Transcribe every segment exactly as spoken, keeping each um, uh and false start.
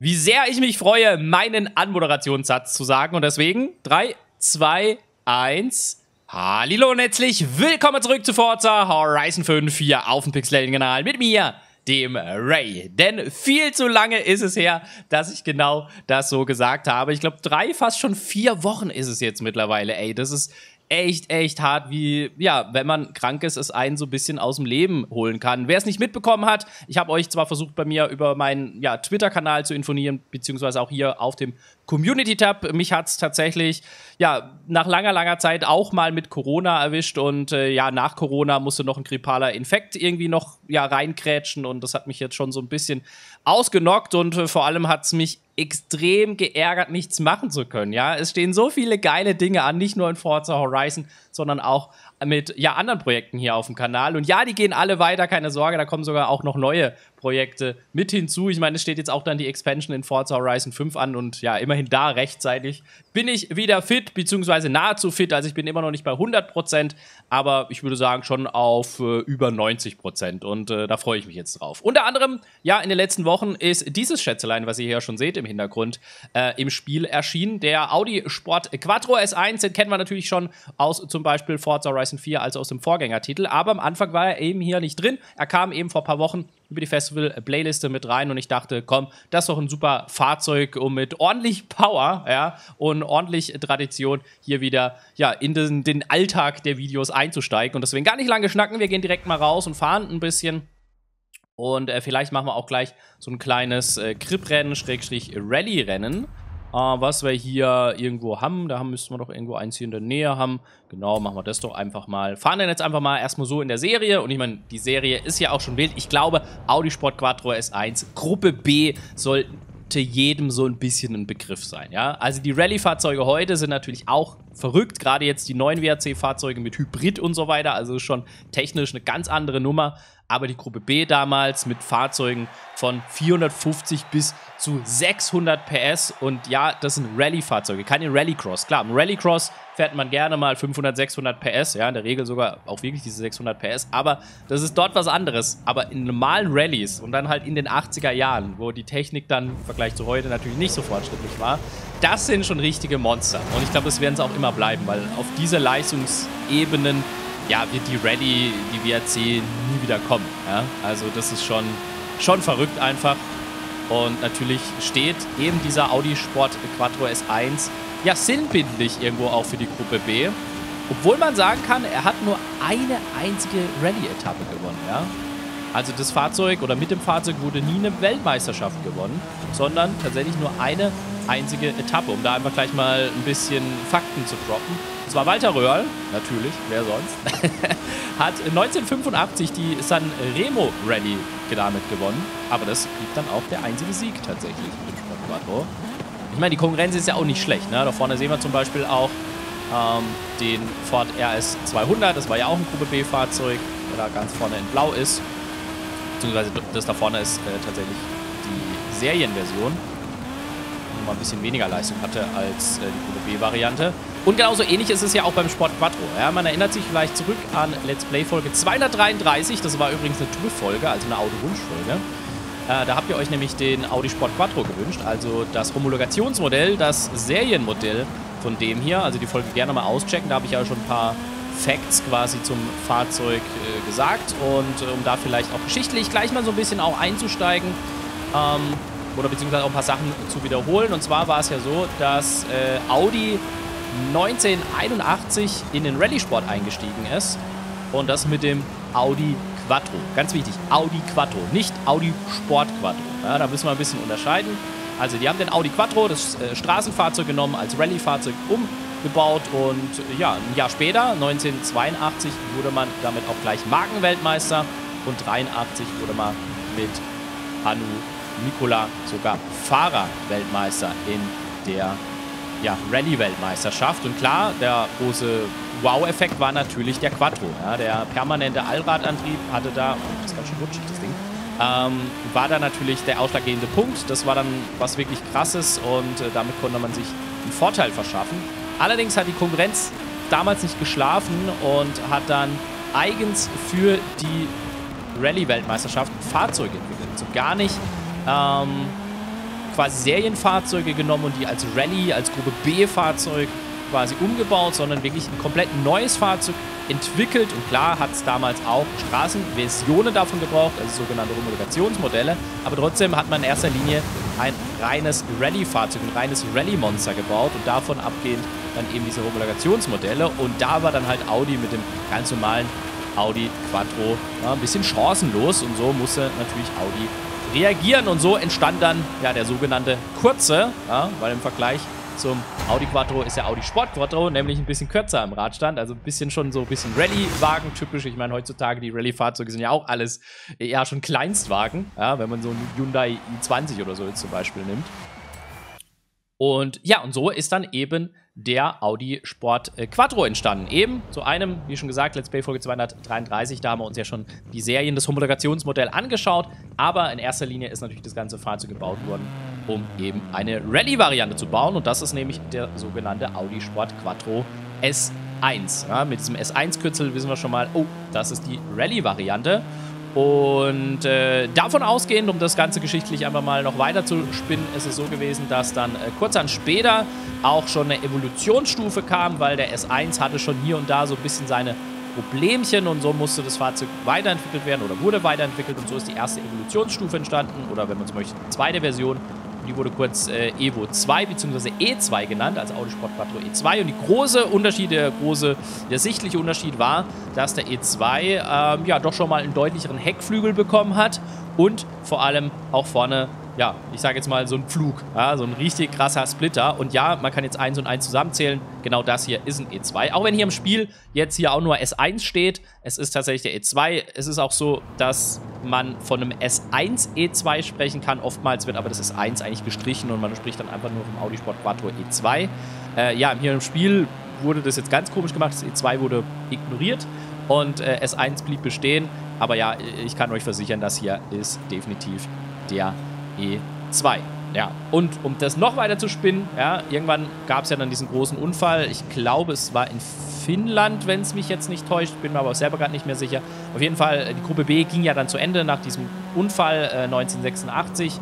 wie sehr ich mich freue, meinen Anmoderationssatz zu sagen. Und deswegen drei, zwei, eins. Hallihallo und herzlich willkommen zurück zu Forza Horizon fünf hier auf dem Pixel-Helden-Kanal mit mir, dem Ray. Denn viel zu lange ist es her, dass ich genau das so gesagt habe. Ich glaube, drei, fast schon vier Wochen ist es jetzt mittlerweile. Ey, das ist echt, echt hart, wie, ja, wenn man krank ist, es einen so ein bisschen aus dem Leben holen kann. Wer es nicht mitbekommen hat, ich habe euch zwar versucht, bei mir über meinen, ja, Twitter-Kanal zu informieren, beziehungsweise auch hier auf dem Community-Tab. Mich hat es tatsächlich, ja, nach langer, langer Zeit auch mal mit Corona erwischt und, äh, ja, nach Corona musste noch ein grippaler Infekt irgendwie noch, ja, reinkrätschen und das hat mich jetzt schon so ein bisschen ausgenockt und äh, vor allem hat es mich extrem geärgert, nichts machen zu können, ja. Es stehen so viele geile Dinge an, nicht nur in Forza Horizon, sondern auch mit, ja, anderen Projekten hier auf dem Kanal. Und ja, die gehen alle weiter, keine Sorge, da kommen sogar auch noch neue Projekte mit hinzu. Ich meine, es steht jetzt auch dann die Expansion in Forza Horizon fünf an und ja, immerhin da rechtzeitig bin ich wieder fit, beziehungsweise nahezu fit. Also ich bin immer noch nicht bei hundert Prozent, aber ich würde sagen schon auf äh, über neunzig Prozent und äh, da freue ich mich jetzt drauf. Unter anderem, ja, in den letzten Wochen ist dieses Schätzelein, was ihr hier schon seht im Hintergrund, äh, im Spiel erschienen. Der Audi Sport Quattro S eins, den kennen wir natürlich schon aus zum Beispiel Forza Horizon vier, also aus dem Vorgängertitel, aber am Anfang war er eben hier nicht drin. Er kam eben vor ein paar Wochen über die Festival-Playliste mit rein und ich dachte, komm, das ist doch ein super Fahrzeug, um mit ordentlich Power, ja, und ordentlich Tradition hier wieder, ja, in den, den Alltag der Videos einzusteigen. Und deswegen gar nicht lange schnacken, wir gehen direkt mal raus und fahren ein bisschen. Und äh, vielleicht machen wir auch gleich so ein kleines äh, Grip-Rennen, Schrägstrich Rallye-Rennen, äh, was wir hier irgendwo haben. Da haben, müssen wir doch irgendwo eins hier in der Nähe haben. Genau, machen wir das doch einfach mal. Fahren dann jetzt einfach mal erstmal so in der Serie. Und ich meine, die Serie ist ja auch schon wild. Ich glaube, Audi Sport Quattro S eins Gruppe B sollte jedem so ein bisschen ein Begriff sein, ja. Also die Rallye-Fahrzeuge heute sind natürlich auch verrückt. Gerade jetzt die neuen W R C-Fahrzeuge mit Hybrid und so weiter. Also schon technisch eine ganz andere Nummer. Aber die Gruppe B damals mit Fahrzeugen von vierhundertfünfzig bis zu sechshundert P S. Und ja, das sind Rallye-Fahrzeuge, keine Rallycross. Klar, im Rallycross fährt man gerne mal fünfhundert, sechshundert P S. Ja, in der Regel sogar auch wirklich diese sechshundert P S. Aber das ist dort was anderes. Aber in normalen Rallyes und dann halt in den achtziger Jahren, wo die Technik dann im Vergleich zu heute natürlich nicht so fortschrittlich war, das sind schon richtige Monster. Und ich glaube, das werden es auch immer bleiben, weil auf diese Leistungsebenen, ja, wird die Rallye, die W R C nie wieder kommen. Ja? Also das ist schon, schon verrückt einfach. Und natürlich steht eben dieser Audi Sport Quattro S eins ja sinnbildlich irgendwo auch für die Gruppe B. Obwohl man sagen kann, er hat nur eine einzige Rallye-Etappe gewonnen. Ja? Also das Fahrzeug oder mit dem Fahrzeug wurde nie eine Weltmeisterschaft gewonnen, sondern tatsächlich nur eine einzige Etappe. Um da einfach gleich mal ein bisschen Fakten zu droppen. Das war Walter Röhrl, natürlich, wer sonst, hat neunzehnhundertfünfundachtzig die Sanremo Rally damit gewonnen. Aber das blieb dann auch der einzige Sieg tatsächlich mit dem Sport Quattro. Ich meine, die Konkurrenz ist ja auch nicht schlecht, ne? Da vorne sehen wir zum Beispiel auch ähm, den Ford R S zweihundert. Das war ja auch ein Gruppe B-Fahrzeug, der da ganz vorne in Blau ist. Beziehungsweise das da vorne ist äh, tatsächlich die Serienversion. Mal ein bisschen weniger Leistung hatte als äh, die Gruppe B-Variante. Und genauso ähnlich ist es ja auch beim Sport Quattro. Ja, man erinnert sich vielleicht zurück an Let's Play-Folge zweihundertdreiunddreißig. Das war übrigens eine Tour-Folge, also eine Audi-Wunsch-Folge. Äh, da habt ihr euch nämlich den Audi Sport Quattro gewünscht, also das Homologationsmodell, das Serienmodell von dem hier. Also die Folge gerne mal auschecken, da habe ich ja schon ein paar Facts quasi zum Fahrzeug äh, gesagt. Und äh, um da vielleicht auch geschichtlich gleich mal so ein bisschen auch einzusteigen, ähm, oder beziehungsweise auch ein paar Sachen zu wiederholen. Und zwar war es ja so, dass äh, Audi neunzehnhunderteinundachtzig in den Rallye-Sport eingestiegen ist. Und das mit dem Audi Quattro. Ganz wichtig, Audi Quattro, nicht Audi Sport Quattro. Ja, da müssen wir ein bisschen unterscheiden. Also die haben den Audi Quattro, das äh, Straßenfahrzeug, genommen, als Rallye-Fahrzeug umgebaut. Und äh, ja, ein Jahr später, neunzehnhundertzweiundachtzig, wurde man damit auch gleich Markenweltmeister. Und neunzehnhundertdreiundachtzig wurde man mit Hannu Nikola sogar Fahrerweltmeister in der, ja, Rallye-Weltmeisterschaft. Und klar, der große Wow-Effekt war natürlich der Quattro. Ja, der permanente Allradantrieb hatte da, oh, das ist ganz schön rutschig, das Ding, ähm, war da natürlich der ausschlaggebende Punkt. Das war dann was wirklich Krasses und äh, damit konnte man sich einen Vorteil verschaffen. Allerdings hat die Konkurrenz damals nicht geschlafen und hat dann eigens für die Rallye-Weltmeisterschaft Fahrzeuge entwickelt. So gar nicht Ähm, quasi Serienfahrzeuge genommen und die als Rallye, als Gruppe B-Fahrzeug quasi umgebaut, sondern wirklich ein komplett neues Fahrzeug entwickelt. Und klar hat es damals auch Straßenversionen davon gebraucht, also sogenannte Homologationsmodelle. Aber trotzdem hat man in erster Linie ein reines Rallye-Fahrzeug, ein reines Rallye-Monster gebaut und davon abgehend dann eben diese Homologationsmodelle. Und da war dann halt Audi mit dem ganz normalen Audi Quattro ja, ein bisschen chancenlos und so musste natürlich Audi reagieren und so entstand dann ja der sogenannte kurze, ja, weil im Vergleich zum Audi Quattro ist der Audi Sport Quattro nämlich ein bisschen kürzer im Radstand, also ein bisschen schon so ein bisschen Rallye-Wagen typisch. Ich meine, heutzutage die Rallye-Fahrzeuge sind ja auch alles eher schon Kleinstwagen, ja, wenn man so einen Hyundai i zwanzig oder so jetzt zum Beispiel nimmt. Und ja, und so ist dann eben der Audi Sport äh, Quattro entstanden. Eben zu einem, wie schon gesagt, Let's Play Folge zweihundertdreiunddreißig, da haben wir uns ja schon die Serien, das Homologationsmodell angeschaut, aber in erster Linie ist natürlich das ganze Fahrzeug gebaut worden, um eben eine Rallye-Variante zu bauen und das ist nämlich der sogenannte Audi Sport Quattro S eins. Ja, mit diesem S eins-Kürzel wissen wir schon mal, oh, das ist die Rallye-Variante. Und äh, davon ausgehend, um das Ganze geschichtlich einfach mal noch weiter zu spinnen, ist es so gewesen, dass dann äh, kurz dann später auch schon eine Evolutionsstufe kam, weil der S eins hatte schon hier und da so ein bisschen seine Problemchen und so musste das Fahrzeug weiterentwickelt werden oder wurde weiterentwickelt und so ist die erste Evolutionsstufe entstanden oder wenn man so möchte, die zweite Version. Die wurde kurz äh, Evo zwei bzw. E zwei genannt, als Audi Sport Quattro E zwei. Und die große Unterschied, der große, der sichtliche Unterschied war, dass der E zwei ähm, ja doch schon mal einen deutlicheren Heckflügel bekommen hat und vor allem auch vorne, ja, ich sage jetzt mal so ein Pflug, ja, so ein richtig krasser Splitter. Und ja, man kann jetzt eins und eins zusammenzählen. Genau das hier ist ein E zwei. Auch wenn hier im Spiel jetzt hier auch nur S eins steht, es ist tatsächlich der E zwei. Es ist auch so, dass man von einem S eins E zwei sprechen kann. Oftmals wird aber das S eins eigentlich gestrichen und man spricht dann einfach nur vom Audi Sport Quattro E zwei. Äh, ja, hier im Spiel wurde das jetzt ganz komisch gemacht. Das E zwei wurde ignoriert und äh, S eins blieb bestehen. Aber ja, ich kann euch versichern, das hier ist definitiv der E zwei. Ja, und um das noch weiter zu spinnen, ja, irgendwann gab es ja dann diesen großen Unfall. Ich glaube, es war in Finnland, wenn es mich jetzt nicht täuscht. Bin mir aber auch selber gerade nicht mehr sicher. Auf jeden Fall, die Gruppe B ging ja dann zu Ende nach diesem Unfall äh, neunzehnhundertsechsundachtzig.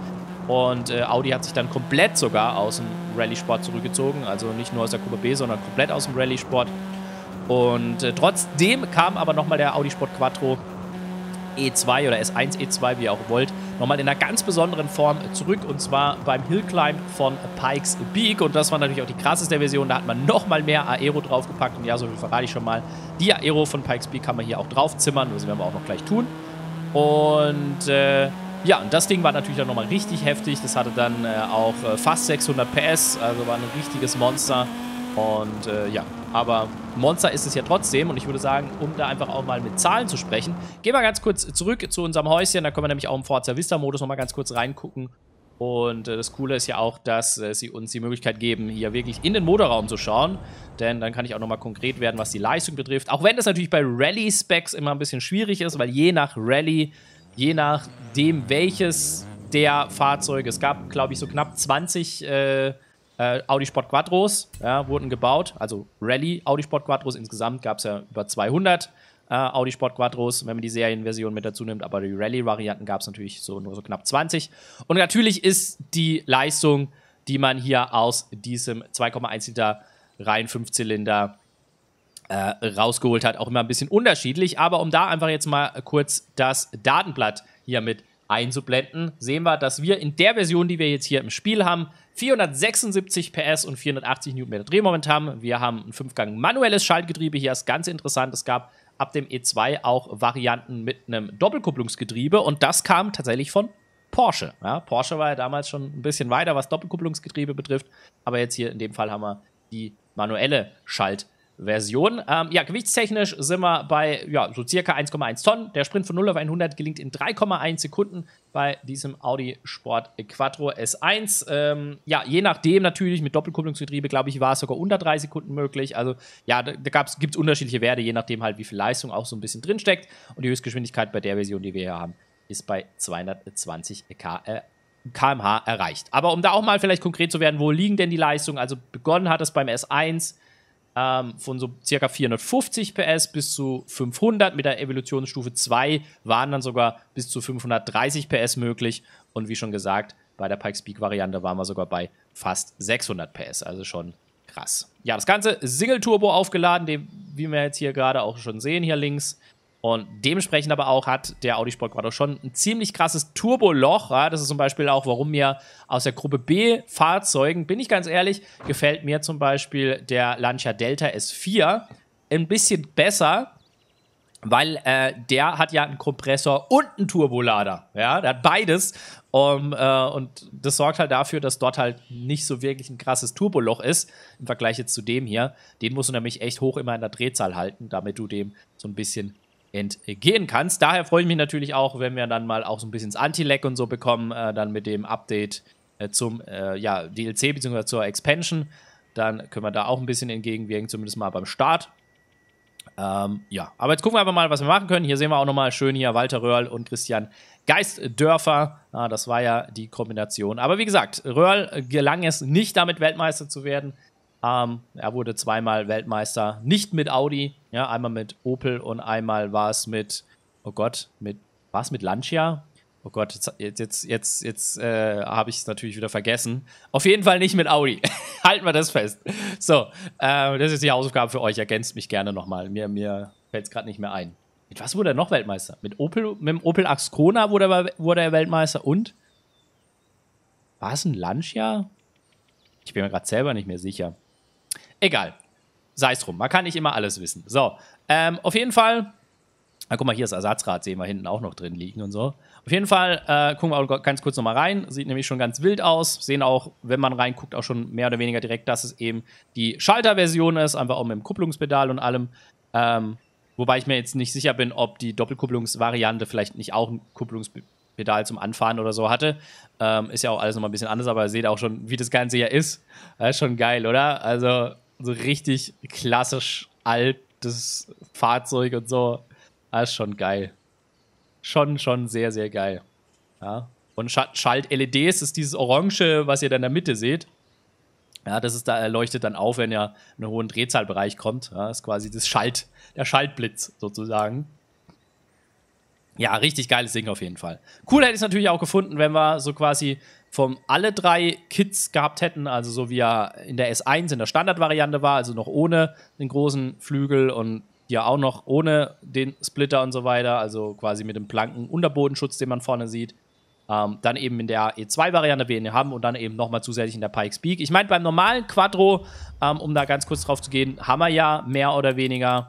Und äh, Audi hat sich dann komplett sogar aus dem Rallye-Sport zurückgezogen. Also nicht nur aus der Gruppe B, sondern komplett aus dem Rallye-Sport. Und äh, trotzdem kam aber nochmal der Audi Sport Quattro E zwei oder S eins E zwei, wie ihr auch wollt, nochmal in einer ganz besonderen Form zurück und zwar beim Hillclimb von Pikes Peak und das war natürlich auch die krasseste Version, da hat man nochmal mehr Aero draufgepackt und ja, so viel verrate ich schon mal, die Aero von Pikes Peak kann man hier auch draufzimmern, das werden wir auch noch gleich tun und äh, ja, und das Ding war natürlich dann nochmal richtig heftig, das hatte dann äh, auch äh, fast sechshundert P S, also war ein richtiges Monster und äh, ja, aber Monster ist es ja trotzdem und ich würde sagen, um da einfach auch mal mit Zahlen zu sprechen, gehen wir ganz kurz zurück zu unserem Häuschen, da können wir nämlich auch im Forza Vista Modus nochmal ganz kurz reingucken und äh, das Coole ist ja auch, dass äh, sie uns die Möglichkeit geben, hier wirklich in den Motorraum zu schauen, denn dann kann ich auch nochmal konkret werden, was die Leistung betrifft, auch wenn das natürlich bei Rallye-Specs immer ein bisschen schwierig ist, weil je nach Rallye, je nachdem welches der Fahrzeuge, es gab glaube ich so knapp zwanzig äh, Äh, Audi Sport Quattros ja, wurden gebaut, also Rallye Audi Sport Quattros, insgesamt gab es ja über zweihundert äh, Audi Sport Quattros, wenn man die Serienversion mit dazu nimmt, aber die Rallye-Varianten gab es natürlich so nur so knapp zwanzig. Und natürlich ist die Leistung, die man hier aus diesem zwei Komma eins Liter rein Fünfzylinder äh, rausgeholt hat, auch immer ein bisschen unterschiedlich, aber um da einfach jetzt mal kurz das Datenblatt hier mit einzublenden, sehen wir, dass wir in der Version, die wir jetzt hier im Spiel haben, vierhundertsechsundsiebzig P S und vierhundertachtzig Newtonmeter Drehmoment haben. Wir haben ein fünf Gang manuelles Schaltgetriebe. Hier ist ganz interessant, es gab ab dem E zwei auch Varianten mit einem Doppelkupplungsgetriebe und das kam tatsächlich von Porsche. Ja, Porsche war ja damals schon ein bisschen weiter, was Doppelkupplungsgetriebe betrifft, aber jetzt hier in dem Fall haben wir die manuelle Schaltgetriebe Version. Ähm, ja, gewichtstechnisch sind wir bei ja, so circa eins Komma eins Tonnen. Der Sprint von null auf hundert gelingt in drei Komma eins Sekunden bei diesem Audi Sport Quattro S eins. Ähm, ja, je nachdem natürlich mit Doppelkupplungsgetriebe, glaube ich, war es sogar unter drei Sekunden möglich. Also ja, da gibt es unterschiedliche Werte, je nachdem halt, wie viel Leistung auch so ein bisschen drinsteckt. Und die Höchstgeschwindigkeit bei der Version, die wir hier haben, ist bei zweihundertzwanzig Kilometer pro Stunde erreicht. Aber um da auch mal vielleicht konkret zu werden, wo liegen denn die Leistungen? Also begonnen hat es beim S eins von so circa vierhundertfünfzig P S bis zu fünfhundert. Mit der Evolutionsstufe zwei waren dann sogar bis zu fünfhundertdreißig P S möglich. Und wie schon gesagt, Bei der Pikes Peak-Variante waren wir sogar bei fast sechshundert P S, also schon krass. Ja, das Ganze Single-Turbo aufgeladen, den, wie wir jetzt hier gerade auch schon sehen, hier links. Und dementsprechend aber auch hat der Audi Sport Quattro schon ein ziemlich krasses Turboloch. Ja? Das ist zum Beispiel auch, warum mir aus der Gruppe B Fahrzeugen, bin ich ganz ehrlich, gefällt mir zum Beispiel der Lancia Delta S vier ein bisschen besser, weil äh, der hat ja einen Kompressor und einen Turbolader. Ja? Der hat beides. Um, äh, und das sorgt halt dafür, dass dort halt nicht so wirklich ein krasses Turboloch ist, im Vergleich jetzt zu dem hier. Den musst du nämlich echt hoch immer in der Drehzahl halten, damit du dem so ein bisschen entgehen kannst. Daher freue ich mich natürlich auch, wenn wir dann mal auch so ein bisschen das Anti-Lag und so bekommen, äh, dann mit dem Update äh, zum äh, ja, D L C bzw. zur Expansion. Dann können wir da auch ein bisschen entgegenwirken, zumindest mal beim Start. Ähm, ja, aber jetzt gucken wir einfach mal, was wir machen können. Hier sehen wir auch nochmal schön hier Walter Röhrl und Christian Geistdörfer. Ah, das war ja die Kombination. Aber wie gesagt, Röhrl gelang es nicht, damit Weltmeister zu werden. Ähm, er wurde zweimal Weltmeister, nicht mit Audi, ja, einmal mit Opel und einmal war es mit, oh Gott, mit, war es mit Lancia? Oh Gott, jetzt, jetzt, jetzt, jetzt äh, habe ich es natürlich wieder vergessen. Auf jeden Fall nicht mit Audi. Halten wir das fest. So, äh, das ist die Hausaufgabe für euch. Ergänzt mich gerne nochmal. Mir, mir fällt es gerade nicht mehr ein. Mit was wurde er noch Weltmeister? Mit Opel, mit dem Opel Ascona wurde er, wurde er Weltmeister und war es ein Lancia? Ich bin mir gerade selber nicht mehr sicher. Egal. Sei es drum. Man kann nicht immer alles wissen. So, ähm, auf jeden Fall. Na, guck mal, hier das Ersatzrad sehen wir hinten auch noch drin liegen und so. Auf jeden Fall äh, gucken wir auch ganz kurz nochmal rein. Sieht nämlich schon ganz wild aus. Sehen auch, wenn man reinguckt, auch schon mehr oder weniger direkt, dass es eben die Schalterversion ist. Einfach auch mit dem Kupplungspedal und allem. Ähm, wobei ich mir jetzt nicht sicher bin, ob die Doppelkupplungsvariante vielleicht nicht auch ein Kupplungspedal zum Anfahren oder so hatte. Ähm, ist ja auch alles nochmal ein bisschen anders, aber ihr seht auch schon, wie das Ganze hier ist. Das ist schon geil, oder? Also so richtig klassisch altes Fahrzeug und so. Das ist schon geil. Schon, schon sehr, sehr geil. Ja. Und Schalt-L E Ds ist dieses Orange, was ihr da in der Mitte seht. Ja, das ist da, leuchtet dann auf, wenn ihr in einen hohen Drehzahlbereich kommt. Ja, das ist quasi das Schalt, der Schaltblitz sozusagen. Ja, richtig geiles Ding auf jeden Fall. Cool hätte ich es natürlich auch gefunden, wenn wir so quasi vom alle drei Kits gehabt hätten, also so wie er in der S eins in der Standardvariante war, also noch ohne den großen Flügel und ja auch noch ohne den Splitter und so weiter, also quasi mit dem blanken Unterbodenschutz, den man vorne sieht. Ähm, dann eben in der E zwei Variante, wie wir ihn haben, und dann eben nochmal zusätzlich in der Pikes Peak. Ich meine, beim normalen Quattro, ähm, um da ganz kurz drauf zu gehen, haben wir ja mehr oder weniger,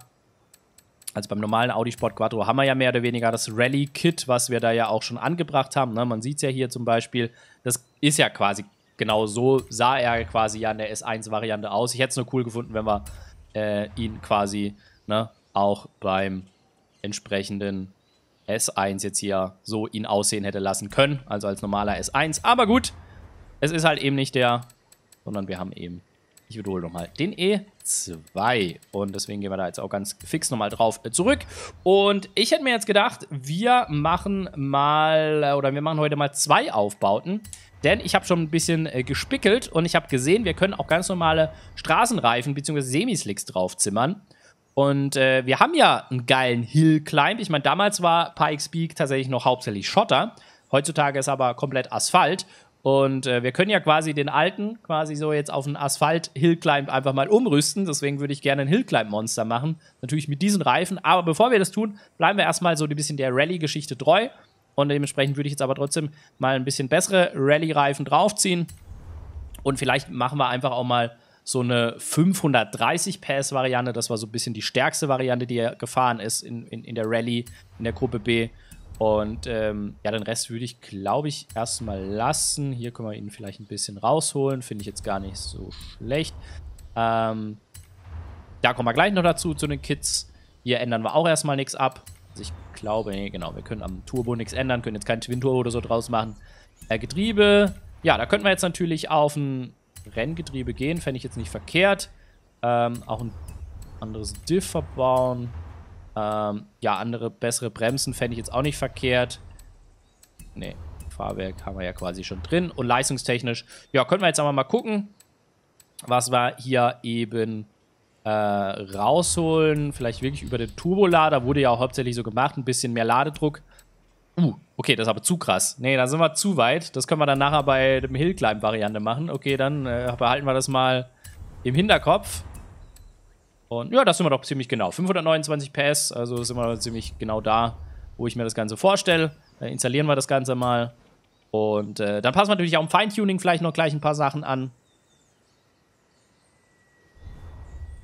also beim normalen Audi Sport Quattro haben wir ja mehr oder weniger das Rally-Kit, was wir da ja auch schon angebracht haben. Ne? Man sieht es ja hier zum Beispiel, das ist ja quasi, genau so sah er quasi ja in der S eins Variante aus. Ich hätte es nur cool gefunden, wenn wir äh, ihn quasi... Ne, auch beim entsprechenden S eins jetzt hier so ihn aussehen hätte lassen können, also als normaler S eins. Aber gut, es ist halt eben nicht der, sondern wir haben eben, ich wiederhole nochmal, den E zwei. Und deswegen gehen wir da jetzt auch ganz fix nochmal drauf zurück. Und ich hätte mir jetzt gedacht, wir machen mal, oder wir machen heute mal zwei Aufbauten. Denn ich habe schon ein bisschen äh, gespickelt und ich habe gesehen, wir können auch ganz normale Straßenreifen bzw. Semislicks draufzimmern. Und äh, wir haben ja einen geilen Hill-Climb. Ich meine, damals war Pikes Peak tatsächlich noch hauptsächlich Schotter. Heutzutage ist aber komplett Asphalt. Und äh, wir können ja quasi den alten, quasi so jetzt auf einen Asphalt-Hill-Climb einfach mal umrüsten. Deswegen würde ich gerne ein Hill-Climb-Monster machen. Natürlich mit diesen Reifen. Aber bevor wir das tun, bleiben wir erstmal so ein bisschen der Rallye-Geschichte treu. Und dementsprechend würde ich jetzt aber trotzdem mal ein bisschen bessere Rallye-Reifen draufziehen. Und vielleicht machen wir einfach auch mal so eine fünfhundertdreißig P S Variante, das war so ein bisschen die stärkste Variante, die er gefahren ist in, in, in der Rallye, in der Gruppe B. Und ähm, ja, den Rest würde ich, glaube ich, erstmal lassen. Hier können wir ihn vielleicht ein bisschen rausholen, finde ich jetzt gar nicht so schlecht. Ähm, da kommen wir gleich noch dazu, zu den Kits. Hier ändern wir auch erstmal nichts ab. Also ich glaube, nee, genau, wir können am Turbo nichts ändern, können jetzt keinen Twin-Turbo oder so draus machen. Äh, Getriebe, ja, da könnten wir jetzt natürlich auf ein Renngetriebe gehen, fände ich jetzt nicht verkehrt. Ähm, auch ein anderes Diff verbauen. Ähm, ja, andere, bessere Bremsen fände ich jetzt auch nicht verkehrt. Ne, Fahrwerk haben wir ja quasi schon drin. Und leistungstechnisch, ja, können wir jetzt aber mal gucken, was wir hier eben äh, rausholen. Vielleicht wirklich über den Turbolader, wurde ja auch hauptsächlich so gemacht, ein bisschen mehr Ladedruck. Uh, okay, das ist aber zu krass. Nee, da sind wir zu weit. Das können wir dann nachher bei dem Hillclimb-Variante machen. Okay, dann äh, behalten wir das mal im Hinterkopf. Und ja, das sind wir doch ziemlich genau. fünfhundertneunundzwanzig P S, also sind wir ziemlich genau da, wo ich mir das Ganze vorstelle. Dann installieren wir das Ganze mal. Und äh, dann passen wir natürlich auch im Feintuning vielleicht noch gleich ein paar Sachen an.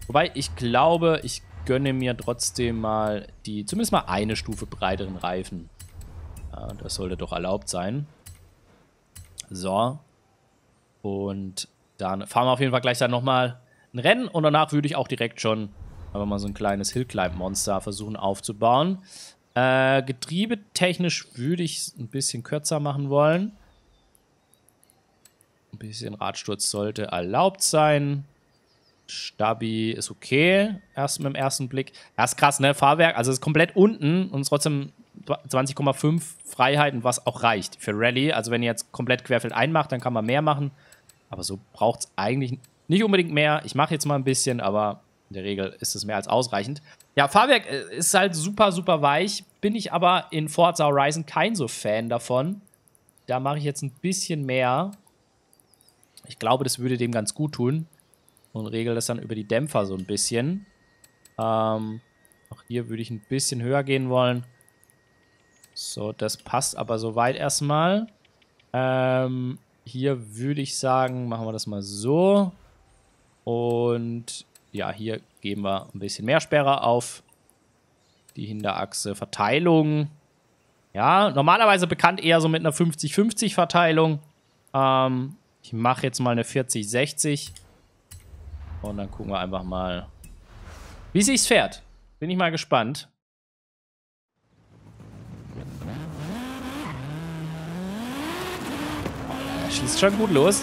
Wobei, ich glaube, ich gönne mir trotzdem mal die, zumindest mal eine Stufe breiteren Reifen. Ja, das sollte doch erlaubt sein. So. Und dann fahren wir auf jeden Fall gleich dann nochmal ein Rennen. Und danach würde ich auch direkt schon einfach mal so ein kleines Hillclimb-Monster versuchen aufzubauen. Äh, getriebetechnisch würde ich es ein bisschen kürzer machen wollen. Ein bisschen Radsturz sollte erlaubt sein. Stabi ist okay, erst mit dem ersten Blick. Das ist krass, ne? Fahrwerk, also es ist komplett unten und ist trotzdem zwanzig Komma fünf Freiheiten, was auch reicht für Rallye. Also wenn ihr jetzt komplett querfeld einmacht, dann kann man mehr machen. Aber so braucht es eigentlich nicht unbedingt mehr. Ich mache jetzt mal ein bisschen, aber in der Regel ist es mehr als ausreichend. Ja, Fahrwerk ist halt super, super weich. Bin ich aber in Forza Horizon kein so Fan davon. Da mache ich jetzt ein bisschen mehr. Ich glaube, das würde dem ganz gut tun. Und regel das dann über die Dämpfer so ein bisschen. Ähm, auch hier würde ich ein bisschen höher gehen wollen. So, das passt aber soweit erstmal. Ähm, hier würde ich sagen, machen wir das mal so. Und ja, hier geben wir ein bisschen mehr Sperre auf die Hinterachse. Verteilung. Ja, normalerweise bekannt eher so mit einer fünfzig fünfzig Verteilung. Ähm, ich mache jetzt mal eine vierzig sechzig. Und dann gucken wir einfach mal, wie sich's fährt. Bin ich mal gespannt. Oh, das schießt schon gut los.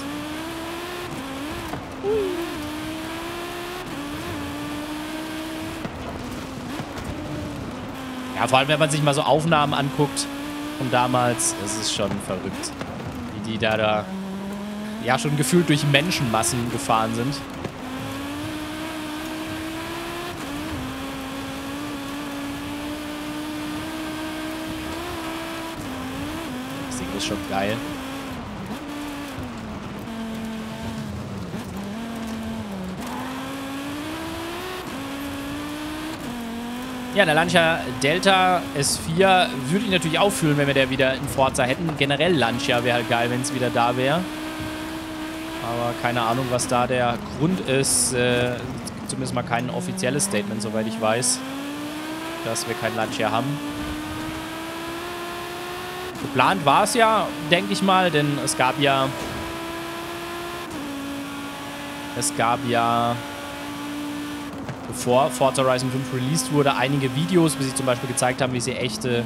Ja, vor allem, wenn man sich mal so Aufnahmen anguckt von damals, das ist schon verrückt, wie die da, da ja schon gefühlt durch Menschenmassen gefahren sind. Ist schon geil. Ja, der Lancia Delta S vier würde ich natürlich auch fühlen, wenn wir der wieder in Forza hätten. Generell Lancia wäre halt geil, wenn es wieder da wäre. Aber keine Ahnung, was da der Grund ist. Äh, zumindest mal kein offizielles Statement, soweit ich weiß, dass wir kein Lancia haben. Geplant war es ja, denke ich mal, denn es gab ja, es gab ja, bevor Forza Horizon fünf released wurde, einige Videos, wie sie zum Beispiel gezeigt haben, wie sie echte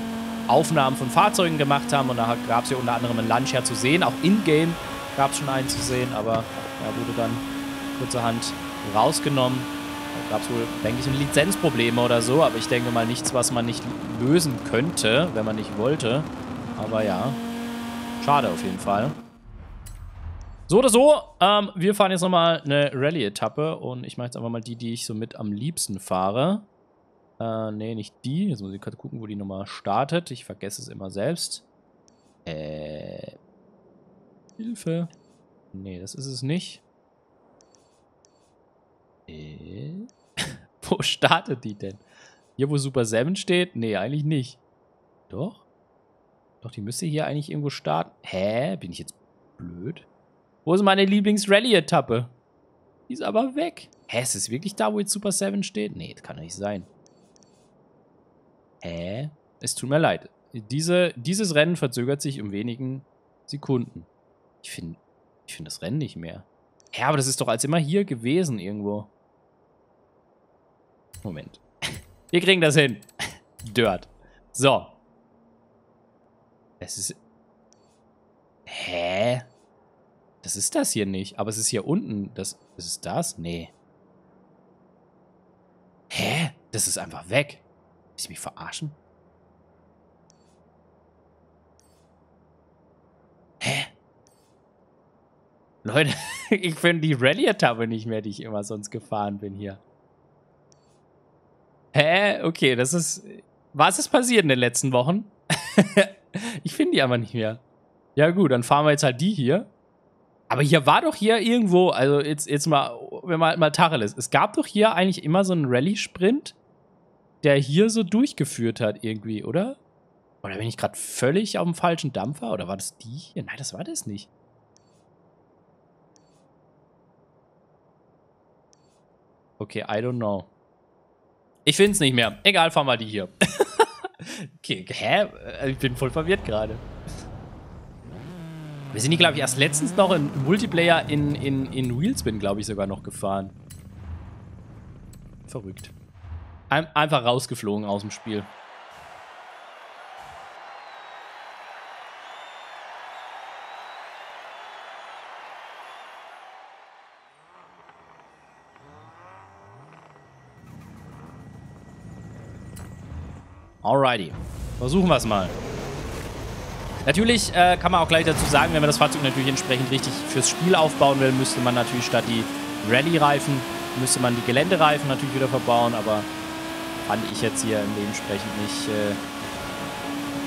Aufnahmen von Fahrzeugen gemacht haben. Und da gab es ja unter anderem ein Lancia zu sehen, auch in-game gab es schon einen zu sehen, aber er wurde dann kurzerhand rausgenommen. Gab es wohl, denke ich, Lizenzprobleme oder so, aber ich denke mal nichts, was man nicht lösen könnte, wenn man nicht wollte. Aber ja, schade auf jeden Fall. So oder so, ähm, wir fahren jetzt nochmal eine Rallye-Etappe und ich mache jetzt einfach mal die, die ich so mit am liebsten fahre. Äh, nee, nicht die. Jetzt muss ich kurz gucken, wo die Nummer startet. Ich vergesse es immer selbst. Äh. Hilfe. Nee, das ist es nicht. Äh. Wo startet die denn? Hier, wo Super sieben steht? Nee, eigentlich nicht. Doch? Doch, die müsste hier eigentlich irgendwo starten. Hä? Bin ich jetzt blöd? Wo ist meine Lieblings-Rallye-Etappe? Die ist aber weg. Hä, ist es wirklich da, wo jetzt Super sieben steht? Nee, das kann doch nicht sein. Hä? Es tut mir leid. Diese, dieses Rennen verzögert sich um wenigen Sekunden. Ich finde ich find das Rennen nicht mehr. Hä, aber das ist doch als immer hier gewesen irgendwo. Moment. Wir kriegen das hin. Dirt. So. Es ist... Hä? Das ist das hier nicht. Aber es ist hier unten. Das, das ist das? Nee. Hä? Das ist einfach weg. Willst du mich verarschen? Hä? Leute, ich finde die Rallye-Etappe nicht mehr, die ich immer sonst gefahren bin hier. Hä? Okay, das ist... Was ist passiert in den letzten Wochen? Ich finde die aber nicht mehr. Ja gut, dann fahren wir jetzt halt die hier. Aber hier war doch hier irgendwo, also jetzt, jetzt mal, wenn man mal Tacheles ist, es gab doch hier eigentlich immer so einen Rallye-Sprint, der hier so durchgeführt hat irgendwie, oder? Oder bin ich gerade völlig auf dem falschen Dampfer? Oder war das die hier? Nein, das war das nicht. Okay, I don't know. Ich finde es nicht mehr. Egal, fahren wir die hier. Okay, hä? Ich bin voll verwirrt gerade. Wir sind hier, glaube ich, erst letztens noch in Multiplayer in, in, in Wheelspin, glaube ich, sogar noch gefahren. Verrückt. Ein, einfach rausgeflogen aus dem Spiel. Alrighty. Versuchen wir es mal. Natürlich äh, kann man auch gleich dazu sagen, wenn man das Fahrzeug natürlich entsprechend richtig fürs Spiel aufbauen will, müsste man natürlich statt die Rallye-Reifen, müsste man die Geländereifen natürlich wieder verbauen, aber fand ich jetzt hier dementsprechend nicht äh,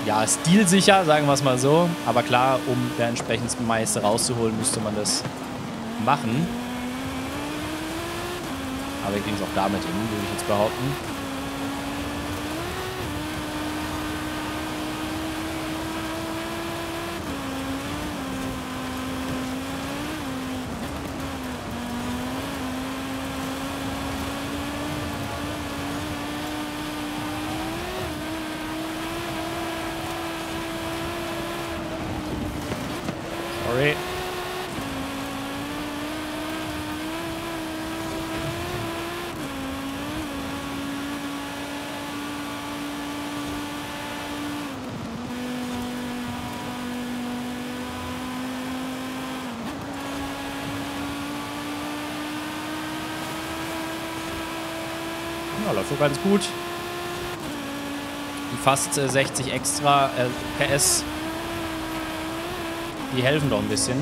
ja, stilsicher, sagen wir es mal so. Aber klar, um da entsprechend das meiste rauszuholen, müsste man das machen. Aber wir kriegen es auch damit hin, würde ich jetzt behaupten. Ganz gut. Die fast äh, sechzig extra äh, P S, die helfen doch ein bisschen.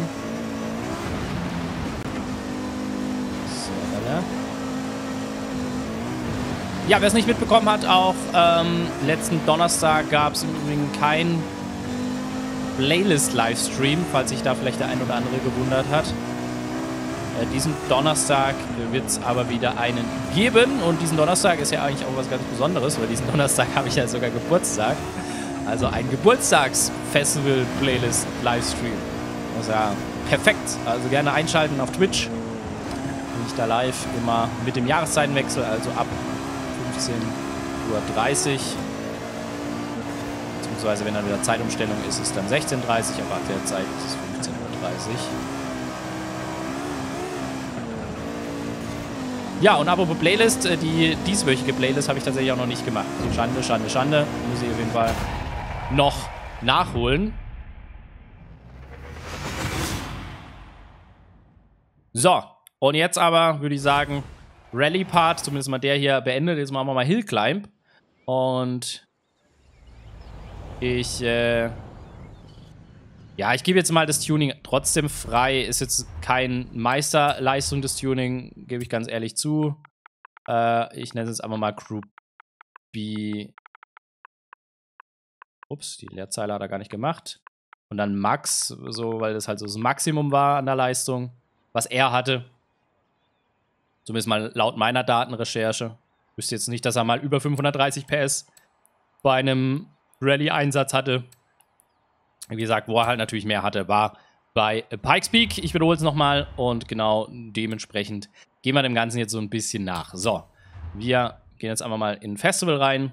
So, ja, ja wer es nicht mitbekommen hat, auch ähm, letzten Donnerstag gab es im Übrigen keinen Playlist-Livestream, falls sich da vielleicht der ein oder andere gewundert hat. Diesen Donnerstag wird es aber wieder einen geben. Und diesen Donnerstag ist ja eigentlich auch was ganz Besonderes, weil diesen Donnerstag habe ich ja sogar Geburtstag. Also ein Geburtstags-Festival-Playlist-Livestream. Also ja, perfekt. Also gerne einschalten auf Twitch. Bin ich da live immer mit dem Jahreszeitenwechsel, also ab fünfzehn Uhr dreißig. Beziehungsweise wenn dann wieder Zeitumstellung ist, ist dann sechzehn Uhr dreißig, aber ab der Zeit ist es fünfzehn Uhr dreißig. Ja, und apropos Playlist, die dieswöchige Playlist habe ich tatsächlich auch noch nicht gemacht. Schande, Schande, Schande. Muss ich auf jeden Fall noch nachholen. So, und jetzt aber würde ich sagen, Rallye-Part, zumindest mal der hier beendet. Jetzt machen wir mal Hillclimb. Und ich, äh ja, ich gebe jetzt mal das Tuning trotzdem frei. Ist jetzt kein Meisterleistung des Tuning, gebe ich ganz ehrlich zu. Äh, ich nenne es jetzt einfach mal Group B. Ups, die Leerzeile hat er gar nicht gemacht. Und dann Max, so, weil das halt so das Maximum war an der Leistung, was er hatte. Zumindest mal laut meiner Datenrecherche. Ich wüsste jetzt nicht, dass er mal über fünfhundertdreißig P S bei einem Rallye-Einsatz hatte. Wie gesagt, wo er halt natürlich mehr hatte, war bei Pikes Peak. Ich wiederhole es nochmal und genau dementsprechend gehen wir dem Ganzen jetzt so ein bisschen nach. So, wir gehen jetzt einfach mal in ein Festival rein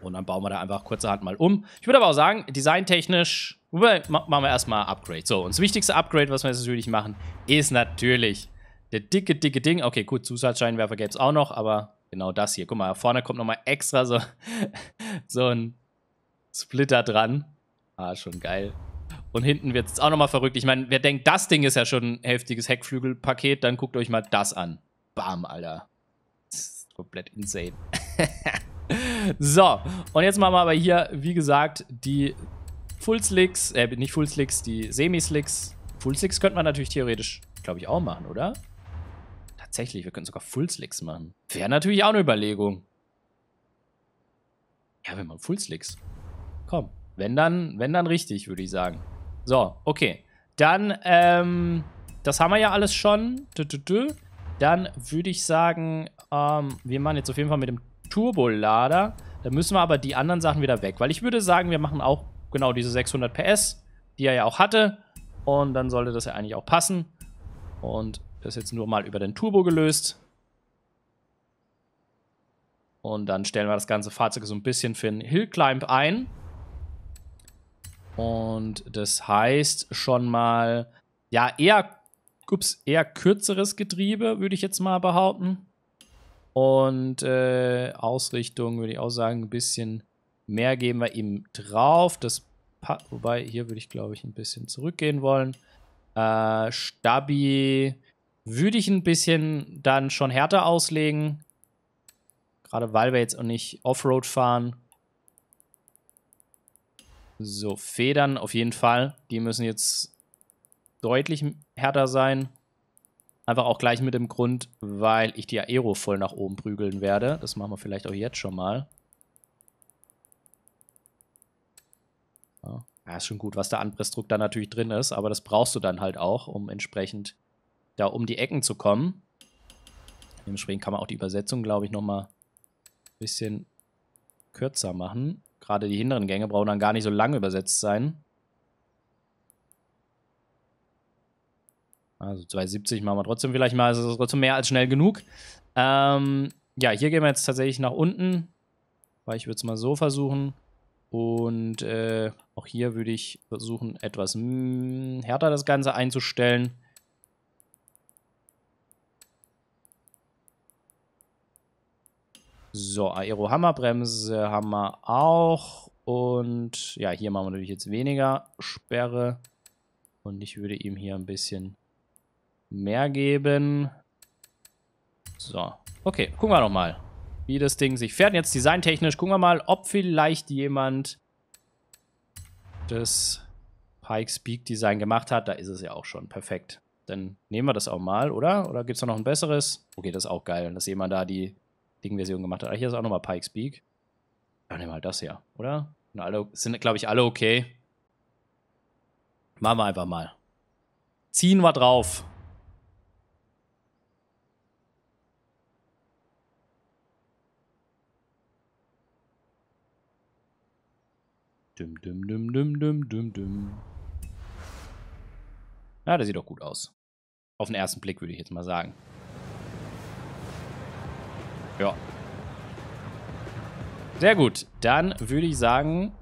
und dann bauen wir da einfach kurzerhand mal um. Ich würde aber auch sagen, designtechnisch machen wir erstmal Upgrade. So, und das wichtigste Upgrade, was wir jetzt natürlich machen, ist natürlich der dicke, dicke Ding. Okay, gut, Zusatzscheinwerfer gäbe es auch noch, aber genau das hier. Guck mal, vorne kommt nochmal extra so, so ein Splitter dran. Ah, schon geil. Und hinten wird es auch nochmal verrückt. Ich meine, wer denkt, das Ding ist ja schon ein heftiges Heckflügelpaket, dann guckt euch mal das an. Bam, Alter. Das ist komplett insane. So, und jetzt machen wir aber hier, wie gesagt, die Full-Slicks, äh, nicht Full-Slicks, die Semi-Slicks. Full-Slicks könnte man natürlich theoretisch, glaube ich, auch machen, oder? Tatsächlich, wir können sogar Full-Slicks machen. Wäre natürlich auch eine Überlegung. Ja, wir machen Full-Slicks. Komm. Wenn dann, wenn dann richtig, würde ich sagen. So, okay. Dann, ähm, das haben wir ja alles schon. Dann würde ich sagen, ähm, wir machen jetzt auf jeden Fall mit dem Turbolader. Da müssen wir aber die anderen Sachen wieder weg. Weil ich würde sagen, wir machen auch genau diese sechshundert PS, die er ja auch hatte. Und dann sollte das ja eigentlich auch passen. Und das jetzt nur mal über den Turbo gelöst. Und dann stellen wir das ganze Fahrzeug so ein bisschen für einen Hillclimb ein. Und das heißt schon mal, ja, eher, ups, eher kürzeres Getriebe, würde ich jetzt mal behaupten. Und äh, Ausrichtung, würde ich auch sagen, ein bisschen mehr geben wir ihm drauf. Das, wobei, hier würde ich, glaube ich, ein bisschen zurückgehen wollen. Äh, Stabi würde ich ein bisschen dann schon härter auslegen. Gerade weil wir jetzt auch nicht Offroad fahren. So, Federn auf jeden Fall. Die müssen jetzt deutlich härter sein. Einfach auch gleich mit dem Grund, weil ich die Aero voll nach oben prügeln werde. Das machen wir vielleicht auch jetzt schon mal. Ja, ist schon gut, was der Anpressdruck da natürlich drin ist. Aber das brauchst du dann halt auch, um entsprechend da um die Ecken zu kommen. Dementsprechend kann man auch die Übersetzung, glaube ich, nochmal ein bisschen kürzer machen. Gerade die hinteren Gänge brauchen dann gar nicht so lange übersetzt sein. Also zweihundertsiebzig machen wir trotzdem vielleicht mal, also trotzdem mehr als schnell genug. Ähm, ja, hier gehen wir jetzt tatsächlich nach unten, weil ich würde es mal so versuchen. Und äh, auch hier würde ich versuchen, etwas härter das Ganze einzustellen. So, Aero-Hammerbremse haben wir auch. Und ja, hier machen wir natürlich jetzt weniger Sperre. Und ich würde ihm hier ein bisschen mehr geben. So, okay, gucken wir nochmal, wie das Ding sich fährt. Jetzt designtechnisch gucken wir mal, ob vielleicht jemand das Pikes Peak Design gemacht hat. Da ist es ja auch schon perfekt. Dann nehmen wir das auch mal, oder? Oder gibt es da noch ein besseres? Okay, das ist auch geil, dass jemand da die Ding-Version gemacht hat. Ah, hier ist auch nochmal Pikes Peak. Dann nehmen wir halt das her, oder? Und alle, sind, glaube ich, alle okay. Machen wir einfach mal. Ziehen wir drauf. Düm, düm, düm, düm, düm, düm, düm. Ja, das sieht doch gut aus. Auf den ersten Blick würde ich jetzt mal sagen. Ja. Sehr gut. Dann würde ich sagen,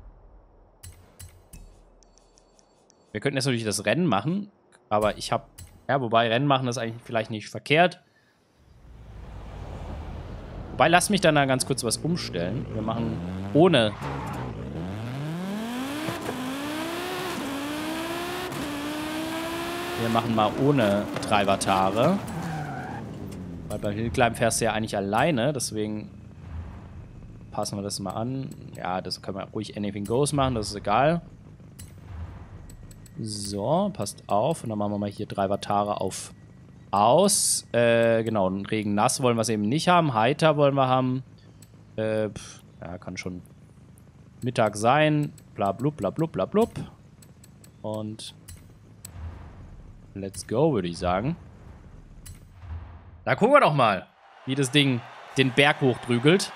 wir könnten jetzt natürlich das Rennen machen, aber ich habe, ja, wobei Rennen machen ist eigentlich vielleicht nicht verkehrt. Wobei, lass mich dann da ganz kurz was umstellen. Wir machen ohne. Wir machen mal ohne Treibertare. Weil beim Hillclimb fährst du ja eigentlich alleine, deswegen passen wir das mal an. Ja, das können wir ruhig Anything Goes machen, das ist egal. So, passt auf. Und dann machen wir mal hier drei Vatare auf aus. Äh, genau, Regen nass wollen wir es eben nicht haben. Heiter wollen wir haben. Äh, pff, ja, kann schon Mittag sein. Bla blub, bla blub, bla blub. Und let's go, würde ich sagen. Da gucken wir doch mal, wie das Ding den Berg hochprügelt.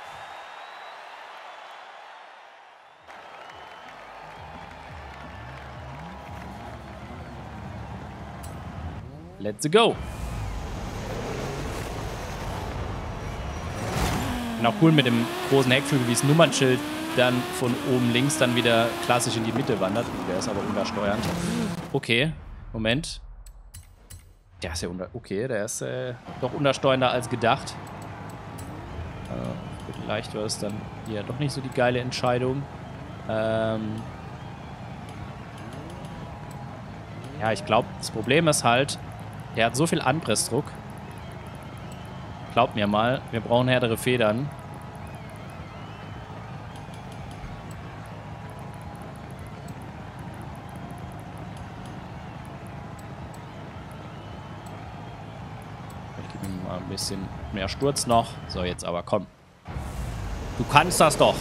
Let's go. Und auch cool mit dem großen Heckflügel, wie das Nummernschild dann von oben links dann wieder klassisch in die Mitte wandert. Der ist aber untersteuernd. Okay, Moment. Der ist ja unter... Okay, der ist äh, doch untersteuernder als gedacht. Äh, vielleicht war es dann ja doch nicht so die geile Entscheidung. Ähm ja, ich glaube, das Problem ist halt, der hat so viel Anpressdruck. Glaubt mir mal, wir brauchen härtere Federn. Bisschen mehr Sturz noch. So, jetzt aber komm. Du kannst das doch.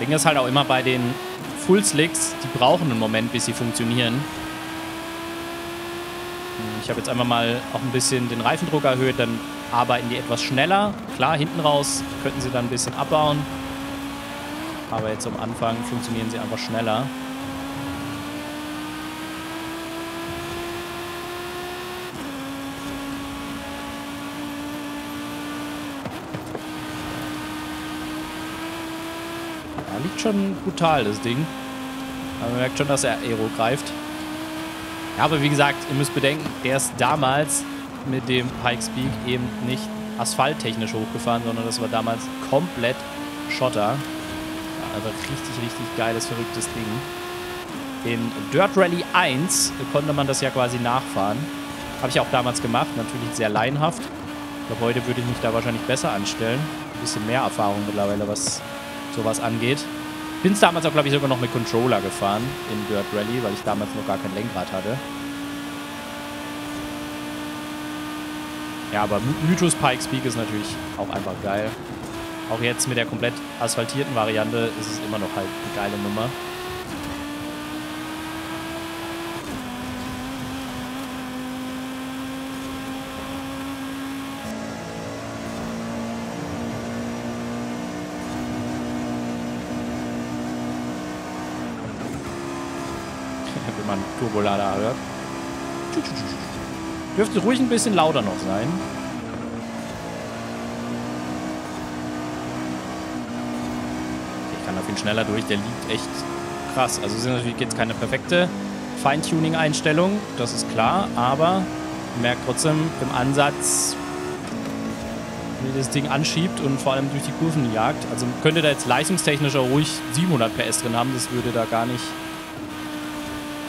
Ding ist halt auch immer bei den Full-Slicks, die brauchen einen Moment, bis sie funktionieren. Ich habe jetzt einfach mal auch ein bisschen den Reifendruck erhöht, dann arbeiten die etwas schneller. Klar, hinten raus könnten sie dann ein bisschen abbauen. Aber jetzt am Anfang funktionieren sie einfach schneller. Liegt schon brutal, das Ding. Aber man merkt schon, dass er Aero greift. Ja, aber wie gesagt, ihr müsst bedenken, der ist damals mit dem Pikes Peak eben nicht asphalttechnisch hochgefahren, sondern das war damals komplett Schotter. Ja, aber richtig, richtig geiles, verrücktes Ding. In Dirt Rally eins konnte man das ja quasi nachfahren. Habe ich auch damals gemacht, natürlich sehr laienhaft. Aber heute würde ich mich da wahrscheinlich besser anstellen. Ein bisschen mehr Erfahrung mittlerweile, was sowas angeht. Bin es damals auch, glaube ich, sogar noch mit Controller gefahren in Dirt Rally, weil ich damals noch gar kein Lenkrad hatte. Ja, aber Mythos Pikes Peak ist natürlich auch einfach geil. Auch jetzt mit der komplett asphaltierten Variante ist es immer noch halt eine geile Nummer. Turbolader hört. Dürfte ruhig ein bisschen lauter noch sein. Ich kann da viel schneller durch, der liegt echt krass. Also es ist natürlich jetzt keine perfekte Feintuning-Einstellung, das ist klar, aber man merkt trotzdem im Ansatz, wie das Ding anschiebt und vor allem durch die Kurven jagt. Also man könnte da jetzt leistungstechnisch auch ruhig siebenhundert P S drin haben, das würde da gar nicht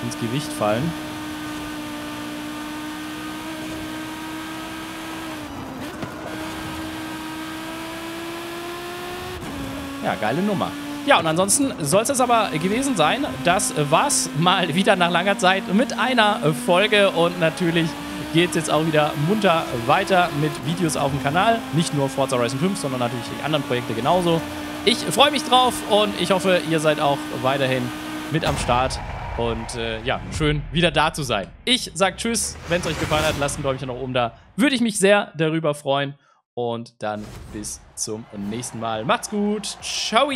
ins Gewicht fallen. Ja, geile Nummer. Ja, und ansonsten soll es das aber gewesen sein. Das war's mal wieder nach langer Zeit mit einer Folge und natürlich geht es jetzt auch wieder munter weiter mit Videos auf dem Kanal. Nicht nur Forza Horizon fünf, sondern natürlich die anderen Projekte genauso. Ich freue mich drauf und ich hoffe, ihr seid auch weiterhin mit am Start. Und äh, ja, schön wieder da zu sein. Ich sag tschüss, wenn es euch gefallen hat, lasst ein Däumchen nach oben da. Würde ich mich sehr darüber freuen. Und dann bis zum nächsten Mal. Macht's gut. Ciao.